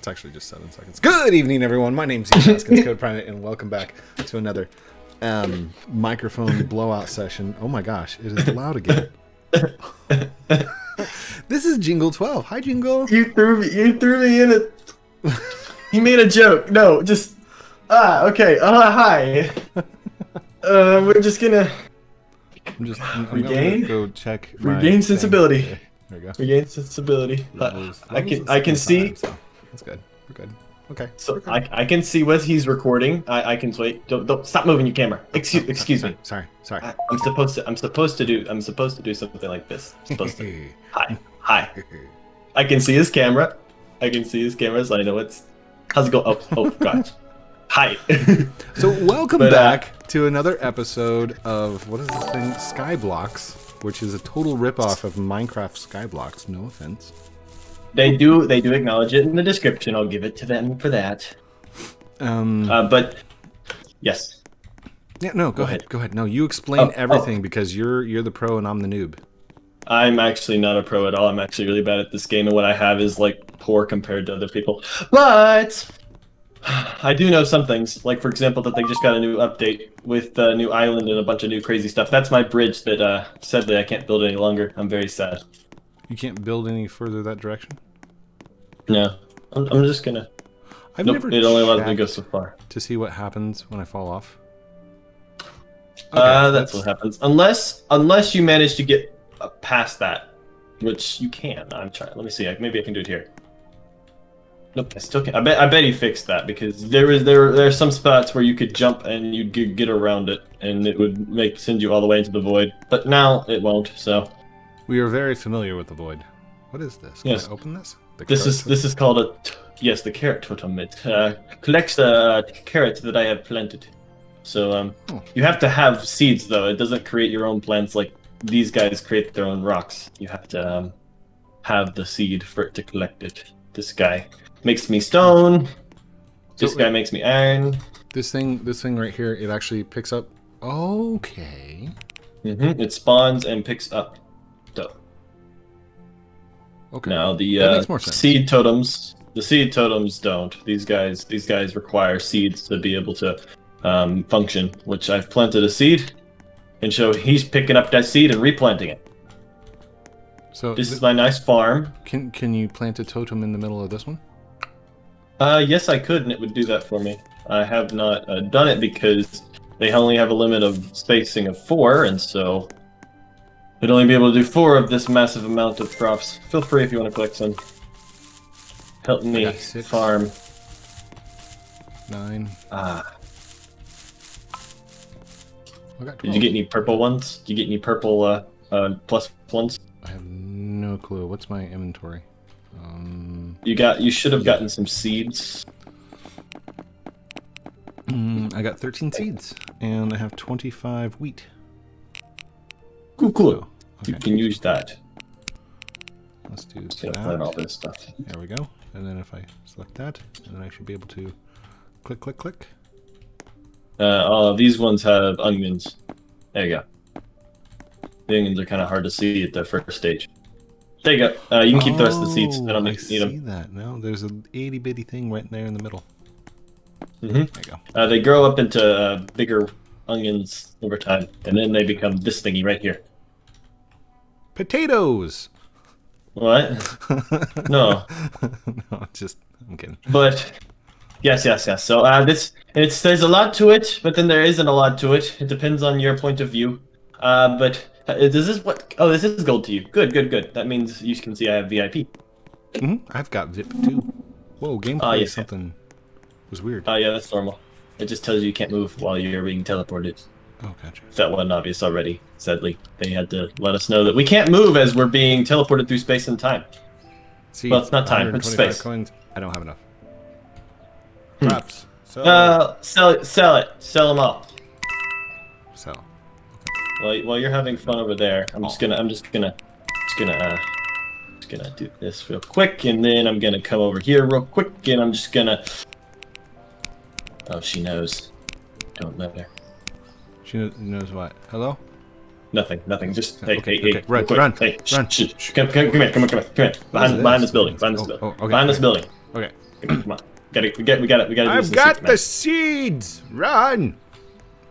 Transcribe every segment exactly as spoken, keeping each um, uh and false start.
It's actually just seven seconds. Good evening, everyone. My name's Heath Haskins, CodePrime eight, and welcome back to another um, microphone blowout session. Oh my gosh, it is loud again. This is Jengle twelve. Hi, Jingle. You threw me. You threw me in a. You made a joke. No, just ah. Okay. Uh, hi. Uh, we're just gonna. I'm just I'm regain. Go check. Regain sensibility. Thing. There we go. Regain sensibility. Uh, I can. I can see. Time, so. That's good. We're good. Okay. So good. I, I can see what he's recording. I, I can wait. Don't, don't stop moving your camera. Excuse excuse me. Sorry. Sorry. I, I'm supposed to. I'm supposed to do. I'm supposed to do something like this. I'm supposed to. Hi. Hi. I can see his camera. I can see his camera, so I know it's. How's it going? Oh, oh gosh. Hi. So welcome but, back uh, to another episode of what is this thing? Skyblocks, which is a total ripoff of Minecraft Skyblocks. No offense. They do. They do acknowledge it in the description. I'll give it to them for that. Um. Uh, but yes. Yeah. No. Go, go ahead. ahead. Go ahead. No. You explain oh, everything oh. because you're you're the pro and I'm the noob. I'm actually not a pro at all. I'm actually really bad at this game, and what I have is like poor compared to other people. But I do know some things. Like for example, that they just got a new update with a new island and a bunch of new crazy stuff. That's my bridge that uh, sadly I can't build any longer. I'm very sad. You can't build any further that direction? No. I'm, I'm just gonna... I've nope, never it only allows me to go so far. To see what happens when I fall off? Okay, uh, that's, that's what happens. Unless unless you manage to get past that, which you can. I'm trying. Let me see. Maybe I can do it here. Nope, I still can't. I bet, I bet he fixed that, because there is there, there are some spots where you could jump and you'd get around it, and it would make send you all the way into the void. But now it won't, so... We are very familiar with the void. What is this? Can yes. I open this? The this is totem? This is called a t yes the carrot totem. It uh, collects the carrots that I have planted. So um, oh. you have to have seeds though. It doesn't create your own plants like these guys create their own rocks. You have to um, have the seed for it to collect it. This guy makes me stone. So this guy it, makes me iron. This thing this thing right here it actually picks up. Okay. Mm-hmm. It spawns and picks up. Dope. Okay. Now the uh, seed totems, the seed totems don't. These guys, these guys require seeds to be able to um, function. Which I've planted a seed, and so he's picking up that seed and replanting it. So this is my nice farm. Can can you plant a totem in the middle of this one? Uh, yes, I could, and it would do that for me. I have not uh, done it because they only have a limit of spacing of four, and so. You'd only be able to do four of this massive amount of crops. Feel free if you want to collect some. Help me six, farm. Nine. Ah. I got Did you get any purple ones? Did you get any purple uh, uh, plus ones? I have no clue. What's my inventory? Um, you got. You should have gotten some seeds. Mm, I got thirteen seeds, and I have twenty-five wheat. Cool, cool. So, okay. You can use that. Let's do that. Learn all this stuff. There we go. And then if I select that, and then I should be able to click, click, click. Uh, oh, these ones have onions. There you go. The onions are kind of hard to see at the first stage. There you go. Uh, you can keep oh, the rest of the seeds. They don't I see them. that. No, there's an itty bitty thing right there in the middle. Mm-hmm. There you go. Uh, they grow up into uh, bigger onions over time, and then they become this thingy right here. Potatoes. What? No. No, just I'm kidding. But yes, yes, yes. So uh, this it's there's a lot to it, but then there isn't a lot to it. It depends on your point of view. Uh, but uh, is this what? Oh, this is gold to you. Good, good, good. That means you can see I have V I P. Mm-hmm. I've got V I P too. Whoa, gameplay uh, yes, something yeah. was weird. Oh uh, yeah, that's normal. It just tells you you can't move while you're being teleported. Oh, gotcha. That wasn't obvious already, sadly. They had to let us know that we can't move as we're being teleported through space and time. See, well, it's not time, it's space. Coins. I don't have enough. Props. So... Uh, sell it. Sell it. Sell them all. Sell. Okay. While, while you're having fun over there, I'm oh. just gonna, I'm just gonna, just gonna, uh, just gonna do this real quick, and then I'm gonna come over here real quick, and I'm just gonna... Oh, she knows. Don't let her. She knows what? Hello? Nothing, nothing. Just, hey, okay, hey, okay. hey. Run, run, hey, run. Come, come, come here, come here, come here. Behind, behind this building, behind this building. Behind this building. Okay. Come on. Gotta, we got we got it. We got it. I've got the seeds. Run.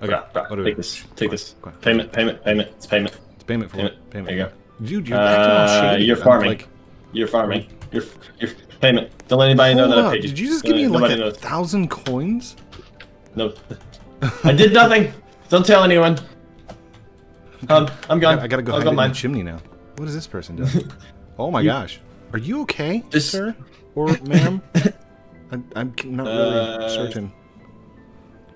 Okay. Rah, rah. What do we take do? this. Take this. Payment. Payment. Payment. It's payment. It's payment for payment. it. Payment. There you go. Dude, you're uh, You're farming. Like... You're farming. You're, you're payment. Don't let anybody Hold know that up. I paid you. Did you just Don't give me like a knows. thousand coins? No. I did nothing. Don't tell anyone. Um, I'm gone. I, I gotta go I'll hide go in mine. the chimney now. What is this person doing? Oh my you, gosh. Are you okay, this... sir? Or ma'am? I'm, I'm not really uh, certain.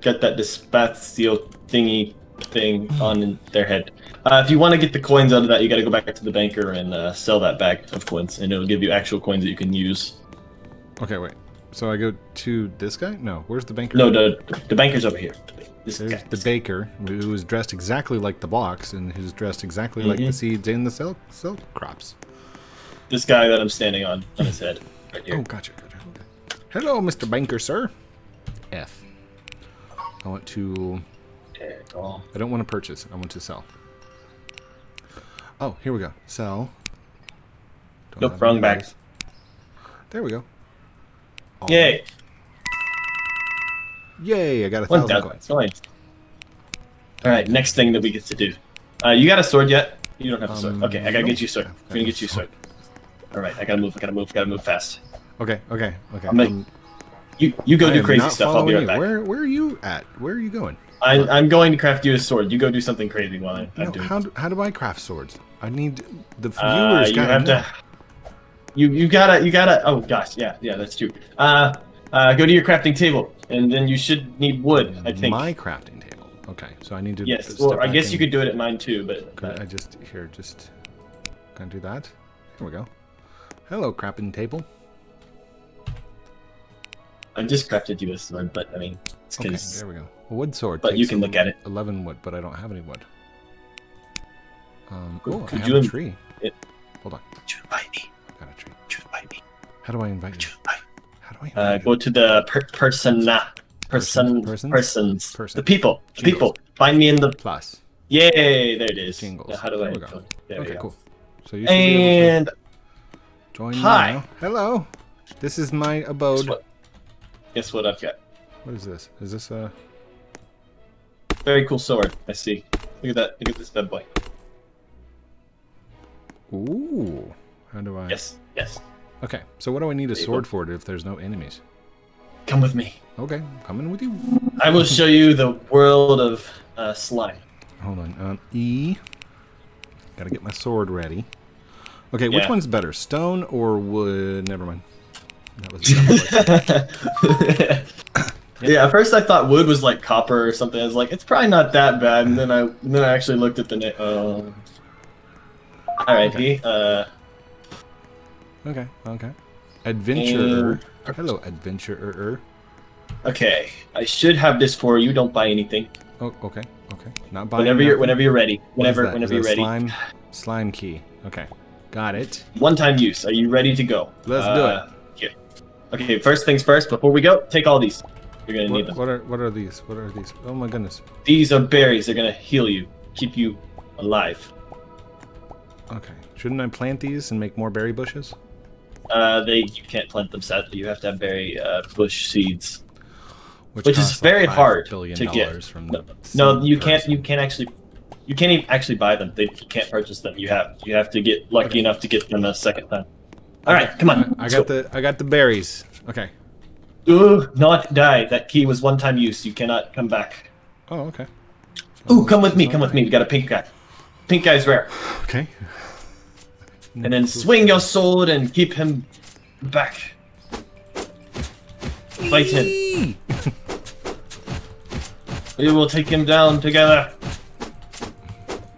Got that despacio thingy thing on their head. Uh, if you want to get the coins out of that, you got to go back to the banker and uh, sell that bag of coins, and it'll give you actual coins that you can use. Okay, wait. So I go to this guy? No, where's the banker? No, the the banker's over here. This There's guy. the baker who is dressed exactly like the box, and who's dressed exactly mm-hmm. like the seeds and the silk silk crops. This guy that I'm standing on on his head, right here. Oh, gotcha. gotcha. Hello, Mister Banker, sir. F. I want to... I don't want to purchase. I want to sell. Oh, here we go. Sell. Don't nope, wrong back. There we go. All Yay. Right. Yay, I got a One thousand, thousand coins. coins. All right, next thing that we get to do. Uh, you got a sword yet? You don't have a sword. Um, okay, I got to get you a sword. I'm going to get you a sword. All right, I got to move. I got to move. I got to move fast. Okay, okay, okay. I'm um, you you go I do crazy stuff. I'll be right you. back. Where where are you at? Where are you going? I, I'm going to craft you a sword. You go do something crazy while I, no, I'm doing. How do, how do I craft swords? I need the viewers. Uh, you have know. to. You you gotta you gotta. Oh gosh, yeah yeah that's true. Uh, uh, go to your crafting table, and then you should need wood. I think. My crafting table. Okay, so I need to. Yes, or I guess you could do it at mine too, but. Could I just here just gonna do that. Here we go. Hello, crafting table. I just crafted you a sword, but I mean, it's because. Okay, there we go. A wood sword. But you can look at it. eleven wood, but I don't have any wood. Um, oh, I have a tree. It, Hold on. Could you invite me? I got a tree. Could you invite me? How do I invite you? How do I invite uh, you? Go to the per persona. Person, persons? Persons. Persons. The people. The people. Find me in the. Plus. Yay, there it is. Jingles. Now, how do there I we go. There okay, we go. cool. So you should and... be able to join Hi. Now. Hello. This is my abode. Guess what I've got. What is this? Is this a... Very cool sword, I see. Look at that. Look at this bad boy. Ooh. How do I... Yes, yes. Okay, so what do I need a sword for if there's no enemies? Come with me. Okay, I'm coming with you. I will show you the world of uh, slime. Hold on. Um, E. Gotta get my sword ready. Okay, yeah. Which one's better? Stone or wood? Never mind. That was yeah, at first I thought wood was like copper or something. I was like, it's probably not that bad. And then I and then I actually looked at the name. Oh. All right, okay. D. Uh, okay, okay. Adventurer. And... Hello, adventurer. Okay, I should have this for you. Don't buy anything. Oh, okay, okay. Not buying. Whenever you're whenever you're ready. Whenever whenever you're ready. Slime, slime key. Okay, got it. One time use. Are you ready to go? Let's uh, do it. Okay, first things first, before we go, take all these. You're gonna what, need them. What are, what are these? What are these? Oh my goodness. These are berries. They're gonna heal you, keep you alive. Okay. Shouldn't I plant these and make more berry bushes? Uh, they you can't plant them, sadly. You have to have berry uh, bush seeds. Which, Which is very like hard to get. From no, no you person. can't you can't actually you can't even actually buy them. They, you can't purchase them. You have you have to get lucky okay. enough to get them a second time. All right, come on. I got the I got the berries. Okay. Do not die. That key was one time use. You cannot come back. Oh, okay. Ooh, come with me. Come with me. We got a pink guy. Pink guy's rare. Okay. And then swing your sword and keep him back. Fight him. We will take him down together.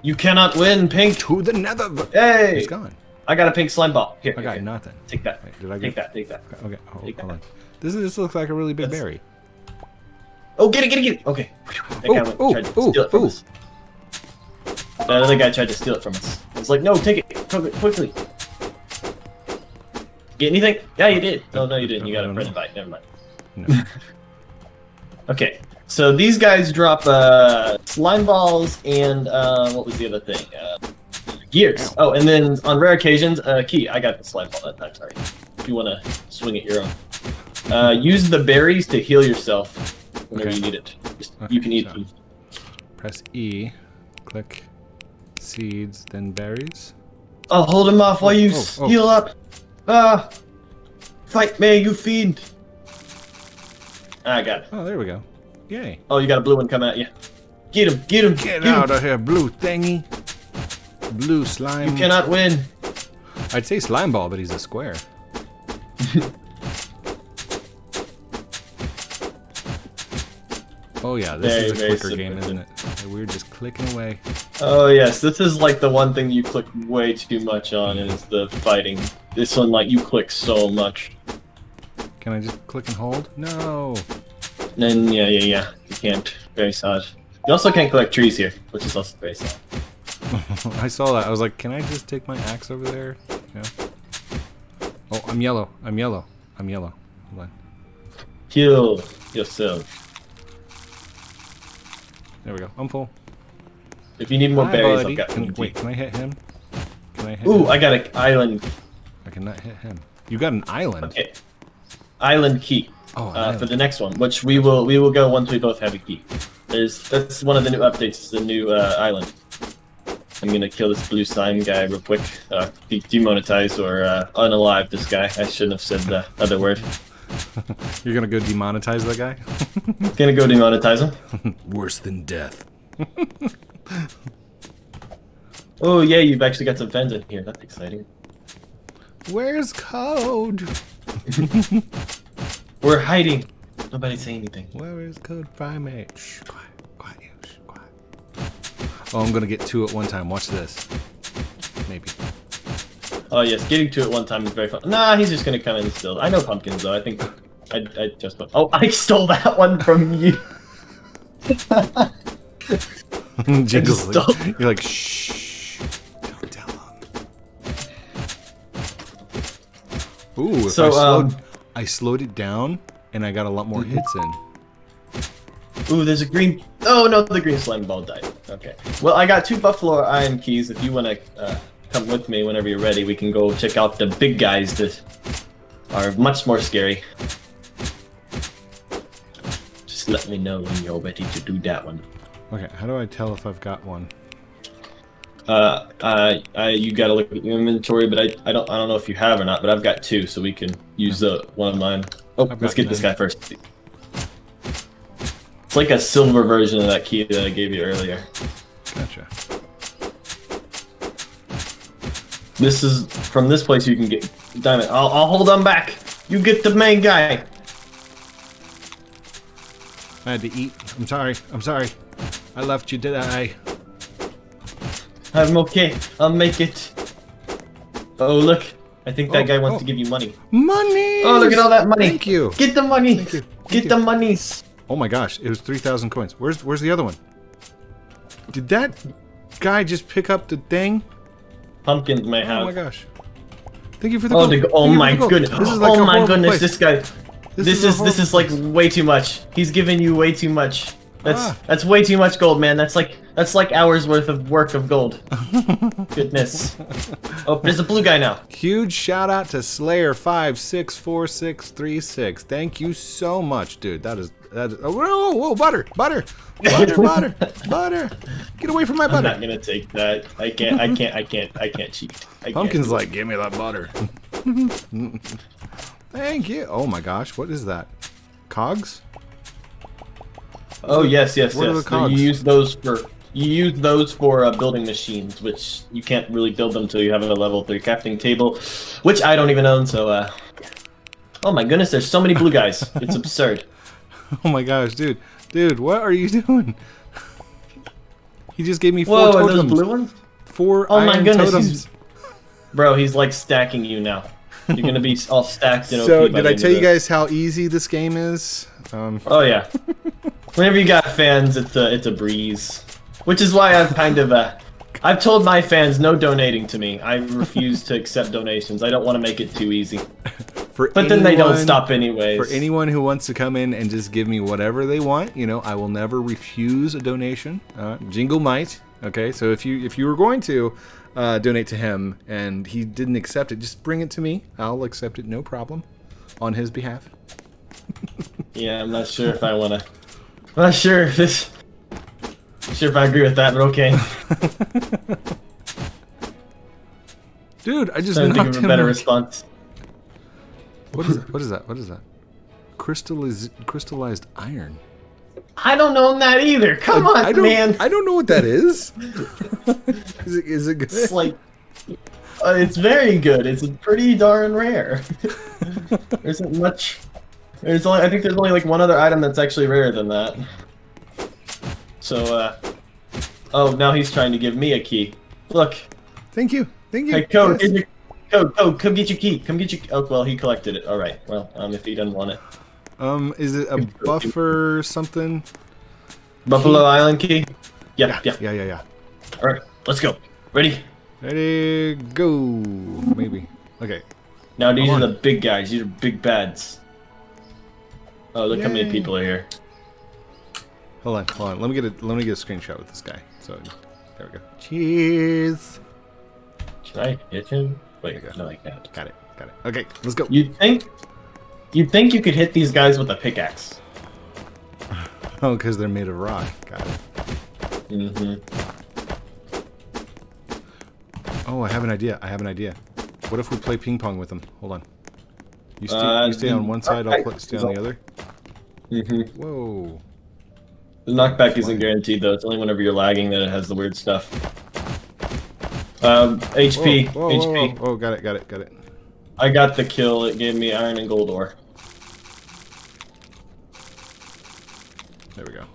You cannot win, Pink. To the nether. Hey. He's gone. I got a pink slime ball. Here. I got nothing. Take that. Wait, did I get... Take that. Take that. Okay. Oh, take hold that. on. This is, this looks like a really big That's... berry. Oh, get it, get it, get it. Okay. That ooh, guy went, ooh, tried to ooh, steal it from ooh. us. That other guy tried to steal it from us. I was like, no, take it. Come quickly. Get anything? Yeah, you did. No, no, you didn't. You got a bread and bite. Never mind. No. Okay. So these guys drop uh, slime balls and uh, what was the other thing? Uh, Gears. Oh, and then on rare occasions, a uh, key. I got the slime ball that time. Sorry. If you want to swing it your own. Uh, use the berries to heal yourself whenever okay. you need it. Just, okay, you can eat so. them. Press E, click seeds, then berries. I'll hold him off while you oh, oh, oh. heal up. Ah, uh, fight me, you fiend! I got it. Oh, there we go. Yay! Oh, you got a blue one coming at you. Get him! Get him! Get, get out him. of here, blue thingy! Blue slime. You cannot win. I'd say slime ball, but he's a square. Oh yeah, this very, is a quicker game, isn't it? We're just clicking away. Oh yes, this is like the one thing you click way too much on is the fighting. This one, like, you click so much. Can I just click and hold? No! Then, yeah, yeah, yeah. You can't. Very sad. You also can't collect trees here, which is also very sad. I saw that. I was like, can I just take my axe over there? Yeah. Oh, I'm yellow. I'm yellow. I'm yellow. Hold on. Kill yourself. There we go. I'm full. If you need more Hi, berries, buddy. I've got can, Wait, can I hit him? Can I hit Ooh, him? I got an island. I cannot hit him. You got an island. Okay. Island key. Oh, uh, island. For the next one, which we will we will go once we both have a key. There's that's one of the new updates. The new uh, island. I'm gonna kill this blue slime guy real quick. Uh, demonetize or uh, unalive this guy. I shouldn't have said the other word. You're gonna go demonetize that guy? Gonna go demonetize him? Worse than death. Oh yeah, you've actually got some fans in here. That's exciting. Where's Code? We're hiding. Nobody say anything. Where is Code Prime eight? Shh, quiet, quiet, shh, quiet. Oh, I'm gonna get two at one time. Watch this. Maybe. Oh yes, getting two at one time is very fun. Nah, he's just gonna come in still. I know pumpkins though. I think I, I just went. Oh, I stole that one from you. Jingles, like, you're like shh. Don't tell him. Ooh, if so I slowed, um, I slowed it down and I got a lot more hits in. Ooh, there's a green. Oh no, the green slime ball died. Okay. Well, I got two buffalo iron keys. If you wanna. Uh, Come with me whenever you're ready. We can go check out the big guys that are much more scary. Just let me know when you're ready to do that one. Okay, how do I tell if I've got one? Uh, I, I you gotta look at your inventory, but I, I don't, I don't know if you have or not. But I've got two, so we can use the one of mine. Oh, let's get this guy first. It's like a silver version of that key that I gave you earlier. Gotcha. This is from this place you can get diamond. I'll, I'll hold on back. You get the main guy. I had to eat. I'm sorry. I'm sorry. I left you, did I? I'm okay. I'll make it. Oh look, I think that oh, guy wants oh. to give you money. Money. Oh look at all that money. Thank you. Get the money. Thank you. Thank get you. the monies. Oh my gosh, it was three thousand coins. Where's where's the other one? Did that guy just pick up the thing? Pumpkins may have. Oh my gosh! Thank you for the. Oh, the, oh my the goodness! This is like oh my goodness! Place. This guy. This, this is, is this is like place. way too much. He's giving you way too much. That's ah. that's way too much gold, man. That's like that's like hours worth of work of gold. Goodness. Oh, there's a blue guy now. Huge shout out to Slayer five six four six three six. Thank you so much, dude. That is that. Is, oh, whoa, whoa, butter, butter, butter, butter, butter. Get away from my butter. I'm not gonna take that. I can't. I can't. I can't. I can't cheat. I Pumpkin's can't. like, give me that butter. Thank you. Oh my gosh, what is that? Cogs? Oh yes, yes, what yes. Are the cogs? So you use those for you use those for uh, building machines, which you can't really build them until you have a level three crafting table, which I don't even own. So, uh, oh my goodness, there's so many blue guys. It's absurd. Oh my gosh, dude, dude, what are you doing? He just gave me four Whoa, totems. Whoa, are those blue ones? Four oh iron my goodness, totems. He's... Bro, he's like stacking you now. You're gonna be all stacked and O P. So, did I tell you guys how easy this game is? Um... Oh yeah. Whenever you got fans, it's a it's a breeze. Which is why I've kind of uh, I've told my fans no donating to me. I refuse to accept donations. I don't want to make it too easy. For but anyone, then they don't stop anyways. For anyone who wants to come in and just give me whatever they want, you know, I will never refuse a donation. Uh, Jingle might. Okay, so if you if you were going to uh, donate to him and he didn't accept it, just bring it to me. I'll accept it, no problem, on his behalf. Yeah, I'm not sure if I wanna. I'm not sure if this. I'm sure if I agree with that, but okay. Dude, I just knocked him. Trying to think of a better response. What is what is that? What is that? Crystalliz crystallized iron. I don't know that either. Come I, on, I don't, man. I don't know what that is. Is it, is it good? It's like uh, it's very good. It's pretty darn rare. There isn't much. There's only I think there's only like one other item that's actually rarer than that. So, uh, oh, now he's trying to give me a key. Look. Thank you. Thank you. Hey, Code, yes. Get your, Code, Code, come get your key. Come get your. Oh, well, he collected it. All right. Well, um, if he doesn't want it. Um, is it a buffer something? Buffalo key? Island key? Yeah, yeah, yeah, yeah, yeah. All right, let's go. Ready? Ready, go. Maybe. Okay. Now these are the big guys. These are big bads. Oh, look Yay. How many people are here. Hold on, hold on. Let me get a let me get a screenshot with this guy. So there we go. Cheers. Should I hit him? Wait, go. No, I can't. Got it. Got it. Okay, let's go. You think? You'd think you could hit these guys with a pickaxe. Oh, because they're made of rock. Got it. Mm-hmm. Oh, I have an idea. I have an idea. What if we play ping pong with them? Hold on. You stay, uh, you stay on one side, I'll play, stay on the other. Mm-hmm. Whoa. The knockback isn't guaranteed, though. It's only whenever you're lagging that it has the weird stuff. Um, H P. Whoa, whoa, H P. Oh, got it, got it, got it. I got the kill. It gave me iron and gold ore. There we go.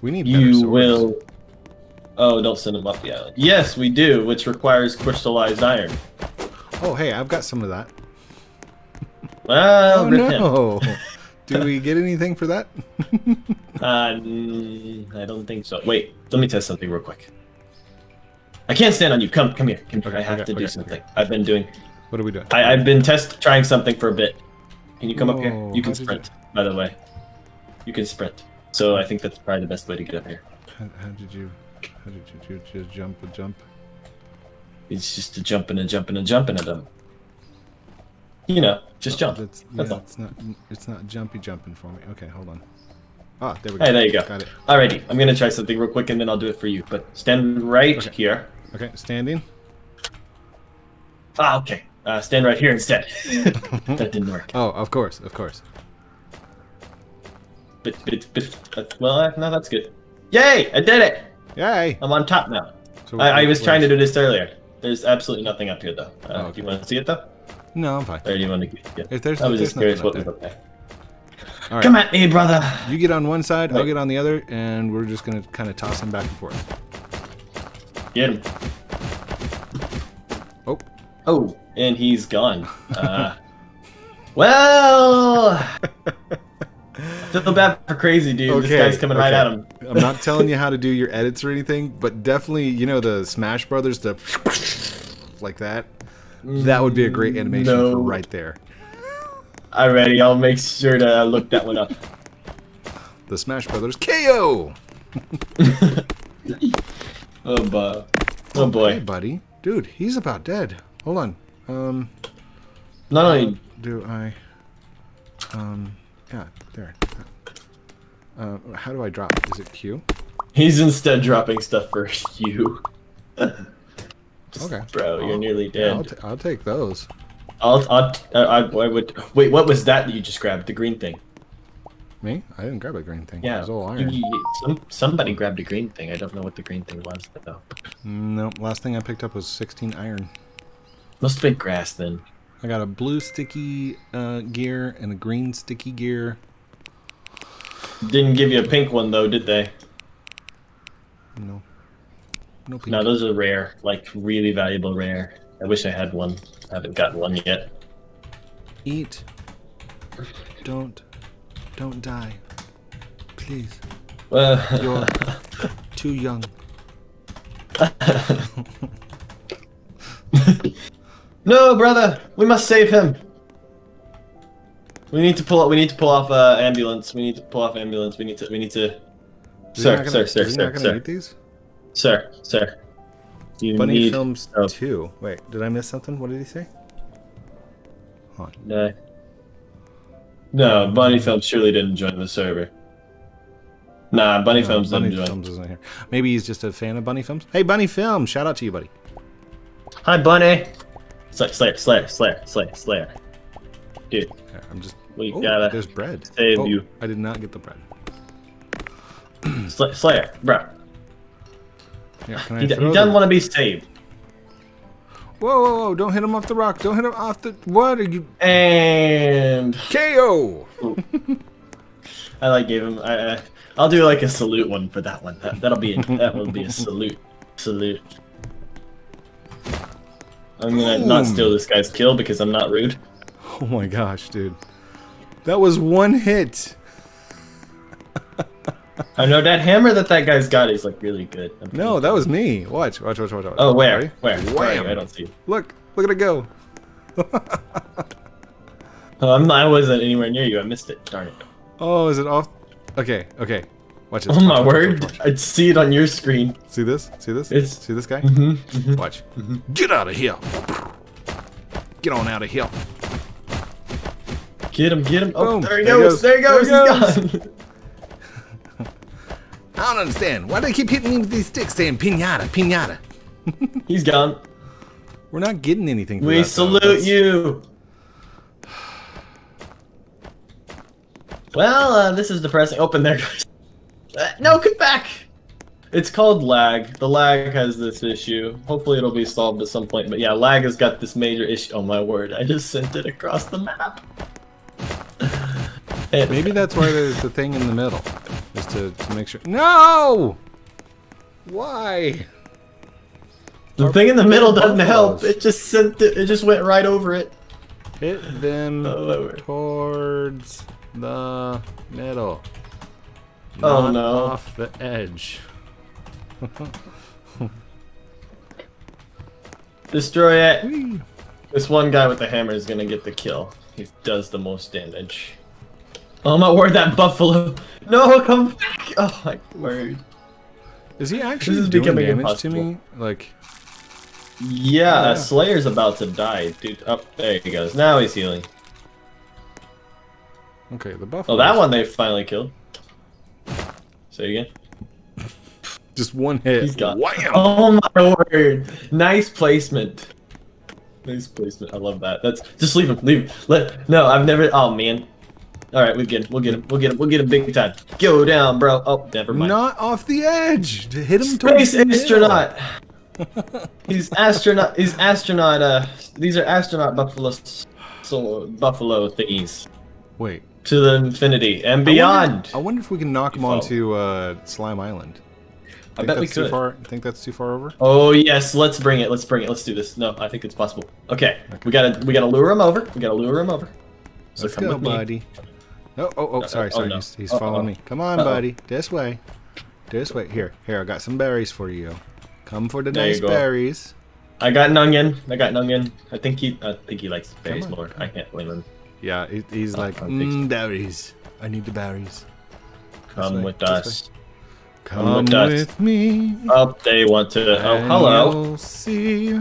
We need better swords. You will... Oh, don't send them up the island. Yes, we do, which requires crystallized iron. Oh, hey, I've got some of that. Well, oh, no. Do we get anything for that? uh, I don't think so. Wait, let me test something real quick. I can't stand on you. Come, come here. Come, okay, I have okay, to do okay, something. Okay. I've been doing. What are we doing? I, I've been test trying something for a bit. Can you come Whoa, up here? You can sprint, you... by the way. You can sprint. So I think that's probably the best way to get up here. How, how did you? How did you just jump and jump? It's just a jumping and jumping and jumping at them. You know, just oh, jump. That's, that's yeah, all. It's not. It's not jumpy jumping for me. Okay, hold on. Ah, there we go. Hey, there you go. Got it. Alrighty, I'm gonna try something real quick and then I'll do it for you. But stand right okay. here. Okay, standing. Ah, okay. Uh, stand right here instead. That didn't work. Oh, of course, of course. But, but, but, well, no, that's good. Yay! I did it! Yay! I'm on top now. So I, I was trying to do this earlier. There's absolutely nothing up here, though. Uh, oh, okay. Do you want to see it, though? No, I'm fine. Or do you want to get yeah. If there's, I was there's just curious what was up there. All right. Come at me, brother! You get on one side, right. I'll get on the other, and we're just going to kind of toss him back and forth. Get him. Oh. Oh, and he's gone. Uh, well, I feel bad for crazy, dude. Okay, this guy's coming okay. right at him. I'm not telling you how to do your edits or anything, but definitely, you know, the Smash Brothers, the like that. That would be a great animation no. for right there. Alrighty, I'll make sure to look that one up. The Smash Brothers K O! Oh, bu oh boy, hey, buddy, dude, he's about dead. Hold on. Um, not only do I, um, yeah, there. Uh, how do I drop? Is it Q? He's instead dropping stuff for Q. Just, okay, bro, you're I'll, nearly dead. Yeah, I'll, t I'll take those. I'll, I'll, t I, I, I would. Wait, what was that you just grabbed? The green thing. Me? I didn't grab a green thing. Yeah, it was all iron. You, you, some, somebody grabbed a green thing. I don't know what the green thing was, though. Nope. Last thing I picked up was sixteen iron. Must have been grass, then. I got a blue sticky uh, gear and a green sticky gear. Didn't give you a pink one, though, did they? No. No pink. No, those are rare. Like, really valuable rare. I wish I had one. I haven't gotten one yet. Eat. Don't. Don't die, please. Well, you're too young. No, brother, we must save him. We need to pull. We need to pull off uh, ambulance. We need to pull off ambulance. We need to. We need to. Sir, gonna, sir, sir, sir, sir. Eat these? Sir, sir. You Bunny need... Films oh. two. Wait, did I miss something? What did he say? on. No. No, Bunny Films surely didn't join the server. Nah, Bunny no, Films Bunny didn't Films join. Isn't here. Maybe he's just a fan of Bunny Films. Hey, Bunny Films! Shout out to you, buddy. Hi, Bunny. Slayer, Slayer, Slayer, Slayer, Slayer, Slayer. Dude, I'm just. We oh, gotta. There's bread. Save oh, you. I did not get the bread. Slayer, Slayer, bro. Yeah, can I he throw he doesn't want to be saved. Whoa, whoa, whoa, don't hit him off the rock. Don't hit him off the... What are you... And... K O! I like gave him... I, I, I'll do like a salute one for that one. That, that'll be... A, that will be a salute. Salute. I'm gonna Boom. not steal this guy's kill because I'm not rude. Oh my gosh, dude. That was one hit. I know that hammer that that guy's got is like really good. I'm no, kidding. that was me. Watch, watch, watch, watch, watch. Oh, where? Sorry. Where? Where? I don't see you. Look, look at it go. oh, I'm not, I wasn't anywhere near you. I missed it. Darn it. Oh, is it off? Okay, okay. Watch it. Oh watch, my watch, word! Watch, watch, watch. I'd see it on your screen. See this? See this? It's... See this guy? Mm-hmm, mm-hmm. Watch. Mm-hmm. Get out of here! Get on out of here! Get him! Get him! Oh, there he, there he goes! There he goes! There he goes. He's gone. I don't understand. Why do they keep hitting me with these sticks saying pinata, pinata? He's gone. We're not getting anything. We salute you. Well, uh, this is depressing. Open there, guys. Uh, no, come back. It's called lag. The lag has this issue. Hopefully it'll be solved at some point. But yeah, lag has got this major issue. Oh my word. I just sent it across the map. Maybe that's why there's the thing in the middle. Just to, to make sure. No! Why? The Our thing in the middle doesn't buffaloes. help. It just sent it. It just went right over it. Hit them oh, towards the middle. Not oh no! Off the edge. Destroy it. Whee. This one guy with the hammer is gonna get the kill. He does the most damage. Oh my word, that buffalo! No, come back! Oh my word. Is he actually this is doing becoming damage impossible. to me? Like... Yeah, yeah, Slayer's about to die, dude. Up oh, there he goes. Now he's healing. Okay, the buffalo. Oh, that one they finally killed. Say it again. Just one hit. He's got. Wham! Oh my word! Nice placement. Nice placement. I love that. That's just leave him. Leave. Him. Let. No, I've never. Oh man. All right, we get him. We'll get him. We'll get him. We'll get him big time. Go down, bro. Oh, never mind. Not off the edge. To hit him. Space astronaut. He's astronaut. He's astronaut. Uh, these are astronaut buffalo, so buffalo thingies. Wait. To the infinity and beyond. I wonder, I wonder if we can knock him onto uh, Slime Island. I bet we could. Too far, think that's too far over? Oh yes, let's bring it. Let's bring it. Let's do this. No, I think it's possible. Okay, okay. we gotta we gotta lure him over. We gotta lure him over. So let's come go, with buddy. Me. Oh, oh, oh, sorry, sorry. Oh, no. He's, he's uh-oh. following me. Come on, uh-oh. buddy. This way. This way. Here, here, I got some berries for you. Come for the there nice berries. I got an onion. I got an onion. I think he I think he likes berries more. I can't blame him. Yeah, he, he's oh, like, mm, berries. I need the berries. Come this with way. us. Come, Come with, us. with me. Oh, they want to. Oh, hello. See.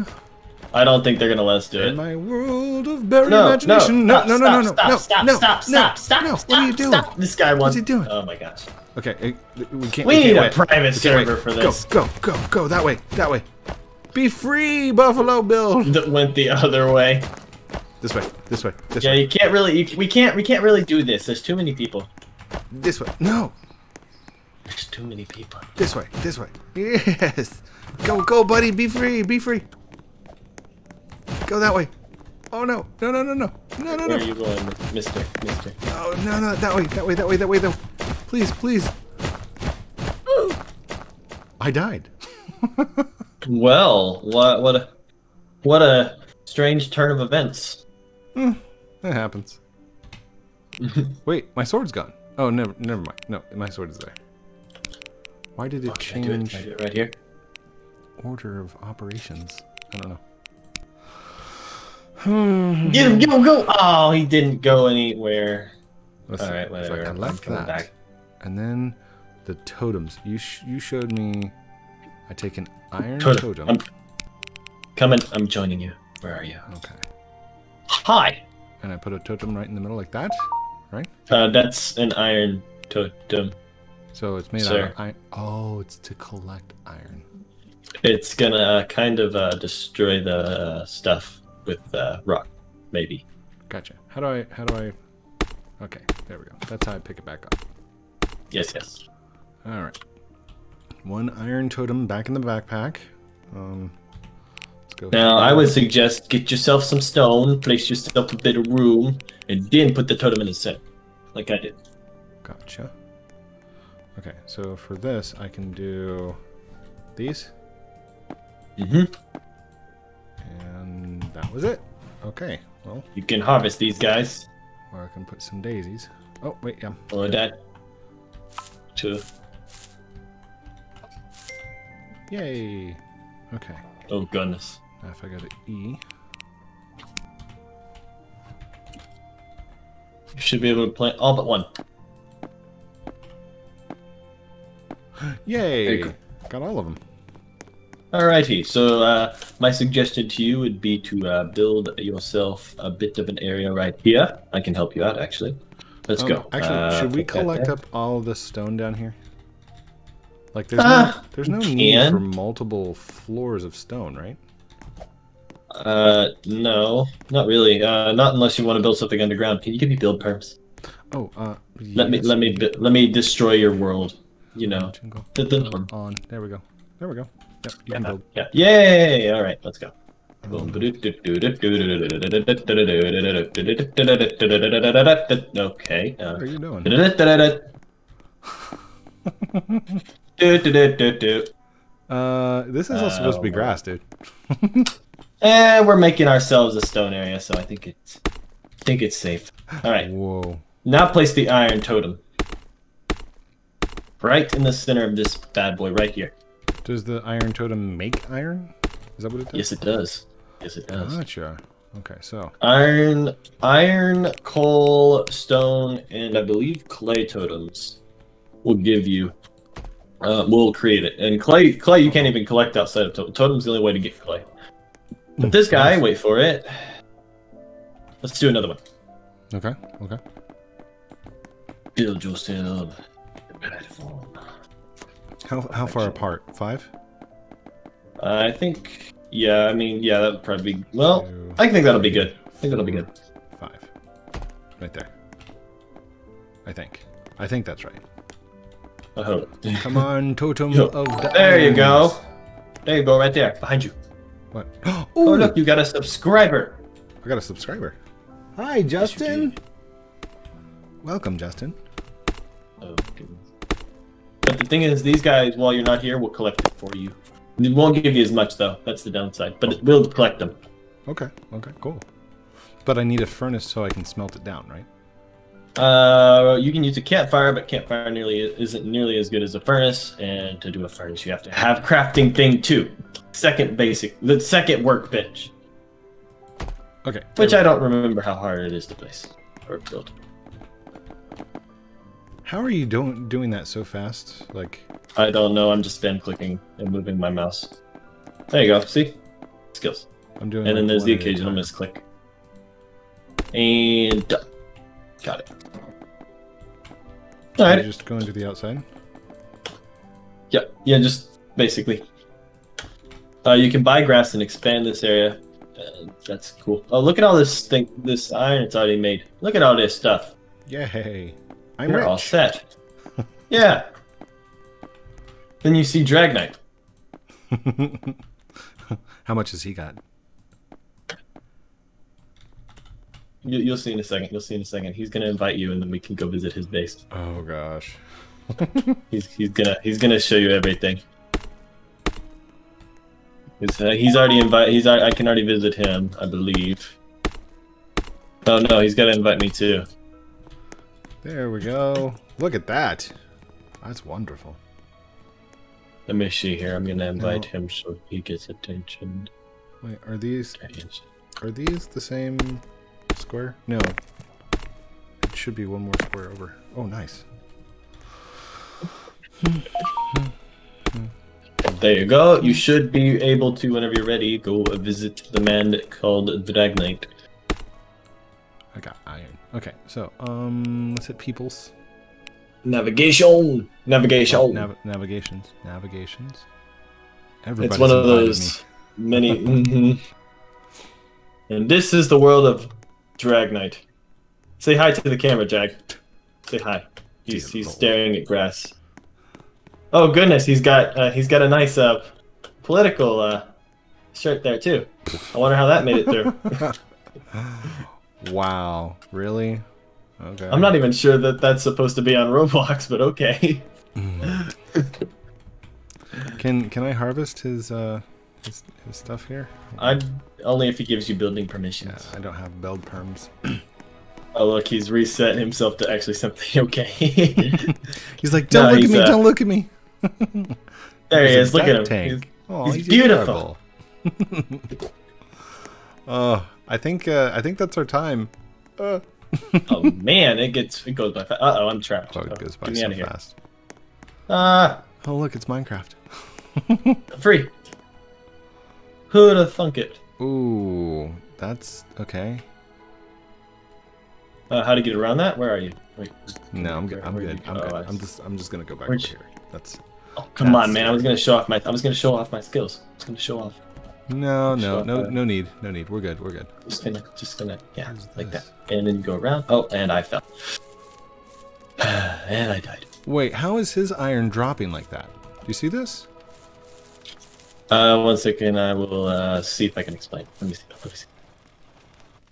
I don't think they're going to let us do it. In my world of berry no, imagination. No, no, no, no, no, no, stop, no, stop, stop, stop, no, stop, stop, stop, stop, stop, stop. What are you doing? Stop. This guy wants. What's he doing? Oh my gosh. Okay, we can't. We, can't we need wait. a private server wait. for this. Go, go, go, go that way, that way. Be free, Buffalo Bill. That went the other way. This way, this way, this yeah, way. Yeah, you can't really. You, we can't. We can't really do this. There's too many people. This way. No. There's too many people. This way, this way. Yes. Go, go, buddy. Be free. Be free. Go that way. Oh no, no, no, no, no, no, no, no. Where are you going, mister, mister? Oh, no, no, that way, that way, that way, that way, though. Please, please. Ooh. I died. Well, what, what a, what a strange turn of events. Mm, that happens. Wait, my sword's gone. Oh, never, never mind. No, my sword is there. Why did it oh, change? Should I do it? Should I do it right here? Order of operations. I don't know. Get him, get him, go! Oh, he didn't go anywhere. Listen, all right, whatever. I left that, back. and then the totems. You sh you showed me. I take an iron totem. totem. I'm coming. I'm joining you. Where are you? Okay. Hi. And I put a totem right in the middle like that, right? Uh, that's an iron totem. So it's made Sir. out of iron. Oh, it's to collect iron. It's gonna kind of uh, destroy the uh, stuff with uh, rock, maybe. Gotcha. How do I? How do I? Okay, there we go. That's how I pick it back up. Yes, yes. All right. One iron totem back in the backpack. Um, let's go now, I would suggest get yourself some stone, place yourself a bit of room, and then put the totem in the center, like I did. Gotcha. Okay, so for this, I can do these. Mm-hmm. And that was it. Okay, well. You can harvest these guys. Or I can put some daisies. Oh, wait, yeah. Or that. Two. Yay. Okay. Oh, goodness. Now if I go to E. You should be able to plant all but one. Yay. Go. Got all of them. Alrighty, so uh, my suggestion to you would be to uh, build yourself a bit of an area right here. I can help you out, actually. Let's um, go. Actually, uh, should we collect up all the stone down here? Like, there's ah, no, there's no need for multiple floors of stone, right? Uh, no, not really. Uh, not unless you want to build something underground. Can you give me build perms? Oh, uh, yes. let me let me let me destroy your world. You know, on. There we go. There we go. Yep, you can build. Yeah. Yay! All right, let's go. Um, okay. Uh, what are you doing? uh, this is all supposed to be grass, dude. And we're making ourselves a stone area, so I think it's, I think it's safe. All right. Whoa. Now place the iron totem. Right in the center of this bad boy, right here. Does the iron totem make iron? Is that what it does? Yes, it does. Yes, it does. Gotcha. Okay, so iron, iron, coal, stone, and I believe clay totems will give you. Uh, will create it. And clay, clay, you can't even collect outside of totem. Totem's the only way to get clay. But this guy, wait for it. Let's do another one. Okay. Okay. Build yourself a platform. How how far apart? Five? Uh, I think, yeah, I mean, yeah, that'd probably be, well, Two, I think that'll three, be good. I think that'll be good. Five. Right there. I think. I think that's right. I hope. Come on, totem of diamonds. There you go. There you go, right there, behind you. What? Oh, look, you got a subscriber. I got a subscriber. Hi, Justin. Welcome, Justin. Oh, goodness. But the thing is, these guys, while you're not here, will collect it for you. It won't give you as much, though. That's the downside. But it will collect them. Okay. Okay, cool. But I need a furnace so I can smelt it down, right? Uh, you can use a campfire, but campfire nearly isn't nearly as good as a furnace. And to do a furnace, you have to have crafting thing, too. Second basic. The second workbench. Okay. Which I don't remember how hard it is to place or build. How are you doing doing that so fast? Like, I don't know. I'm just spam clicking and moving my mouse. There you go. See, skills. I'm doing. And then there's the occasional misclick. And done. Got it. All right. Just going to the outside. Yeah. Yeah. Just basically. Uh, you can buy grass and expand this area. Uh, that's cool. Oh, look at all this thing. This iron it's already made. Look at all this stuff. Yay. I'm You're rich. all set. Yeah. Then you see Drag Knight. How much has he got? You, you'll see in a second. You'll see in a second. He's gonna invite you, and then we can go visit his base. Oh gosh. he's he's gonna he's gonna show you everything. He's, uh, he's already invite. He's I can already visit him, I believe. Oh no, he's gotta invite me too. There we go. Look at that. That's wonderful. Let me see here. I'm gonna invite now, him so he gets attention. Wait, are these attention. are these the same square? No. It should be one more square over. Oh, nice. There you go. You should be able to, whenever you're ready, go visit the man called Drag Knight. Okay, so um, let's hit peoples. Navigation, navigation, oh, nav navigations, navigations. Everybody's it's one of those many. Mm-hmm. And this is the world of Drag Knight. Say hi to the camera, Jag. Say hi. He's Dear he's Lord. staring at grass. Oh goodness, he's got uh, he's got a nice uh, political uh, shirt there too. I wonder how that made it through. Wow, really? Okay. I'm not even sure that that's supposed to be on Roblox, but okay. Can can I harvest his uh his, his stuff here? I only if he gives you building permissions. Yeah, I don't have build perms. Oh look, he's reset himself to actually something okay. He's like, don't no, look at me, uh, don't look at me. There he is. Look at him. Tank. He's, oh, he's, he's beautiful. uh, I think uh, I think that's our time. Uh. Oh man, it gets it goes by fast. Uh oh, I'm trapped. Oh, it goes by so fast. Ah. Uh, oh look, it's Minecraft. Free. Who'da thunk it? Ooh, that's okay. Uh, how to get around that? Where are you? Wait, no, I'm good. I'm good. I'm, oh, good. I'm just I'm just gonna go back over here. That's. Oh come that's, on, man! I was gonna show off my I was gonna show off my skills. I was gonna show off. No, no, no, no need, no need. We're good, we're good. Just gonna, just gonna, yeah, like that, and then go around. Oh, and I fell, and I died. Wait, how is his iron dropping like that? Do you see this? Uh, one second, I will uh, see if I can explain. Let me see. Let me see.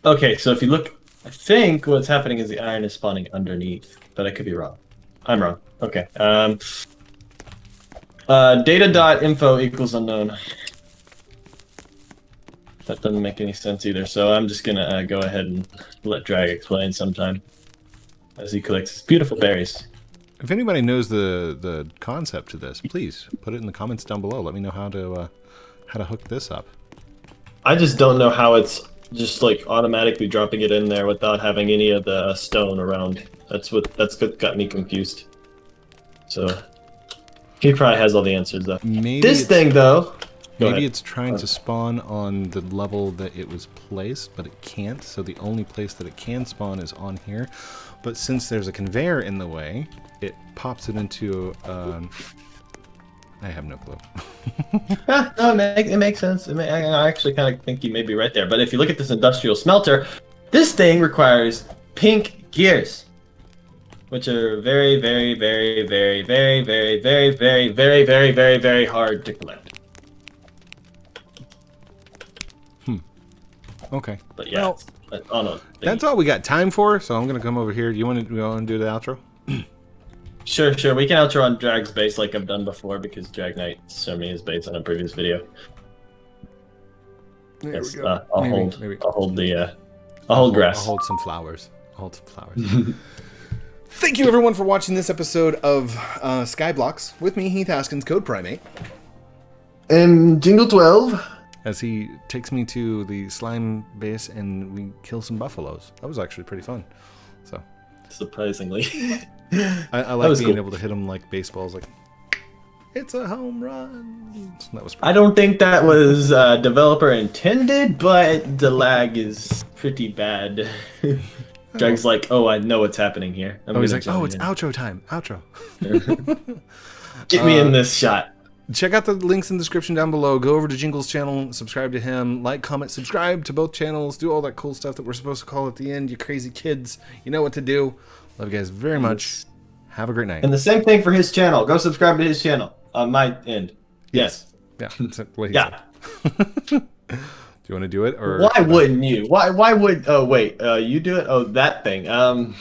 Okay, so if you look, I think what's happening is the iron is spawning underneath, but I could be wrong. I'm wrong. Okay. Um. Uh, data dot info equals unknown. That doesn't make any sense either, so I'm just gonna uh, go ahead and let Drag explain sometime as he collects his beautiful berries. If anybody knows the the concept to this, please put it in the comments down below. Let me know how to uh, how to hook this up. I just don't know how it's just like automatically dropping it in there without having any of the stone around. That's what that's what got me confused. So he probably has all the answers though. Maybe this thing though. Maybe it's trying to spawn on the level that it was placed, but it can't. So the only place that it can spawn is on here. But since there's a conveyor in the way, it pops it into... Um, I have no clue. ah, no, it, make, it makes sense. It may, I actually kind of think you may be right there. But if you look at this industrial smelter, this thing requires pink gears, which are very, very, very, very, very, very, very, very, very, very, very, very hard to collect. Okay. But yeah. Well, oh no. That's all we got time for. So I'm gonna come over here. Do you want to go and do the outro? Sure, sure. We can outro on Drag's base like I've done before because Drag Knight showed me his base on a previous video. There yes, we go. Uh, I'll maybe, hold. Maybe. I'll hold the. Uh, I'll hold grass. I'll hold some flowers. I'll hold some flowers. Thank you everyone for watching this episode of uh, Skyblocks with me, Heath Haskins, Code Prime eight, and Jengle twelve. As he takes me to the slime base and we kill some buffaloes. That was actually pretty fun. So surprisingly, I, I like being cool. able to hit them like baseballs. Like it's a home run. That was. I don't think that was uh, developer intended, but the lag is pretty bad. Drag's oh. like, oh, I know what's happening here. I'm oh, he's like, oh, it's in. outro time. Outro. Get me uh, in this shot. Check out the links in the description down below. Go over to Jingle's channel, subscribe to him, like, comment, subscribe to both channels, do all that cool stuff that we're supposed to call at the end. You crazy kids, you know what to do. Love you guys very much. Have a great night. And the same thing for his channel. Go subscribe to his channel on my end. Yes. Yeah. That's what he yeah. said. Do you want to do it or? Why wouldn't you? Why? Why would? Oh wait. Uh, you do it. Oh, that thing. Um.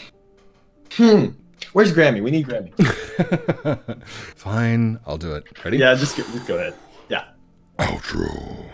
Hmm. Where's Grammy? We need Grammy. Fine, I'll do it. Ready? Yeah, just go, just go ahead. Yeah. Outro.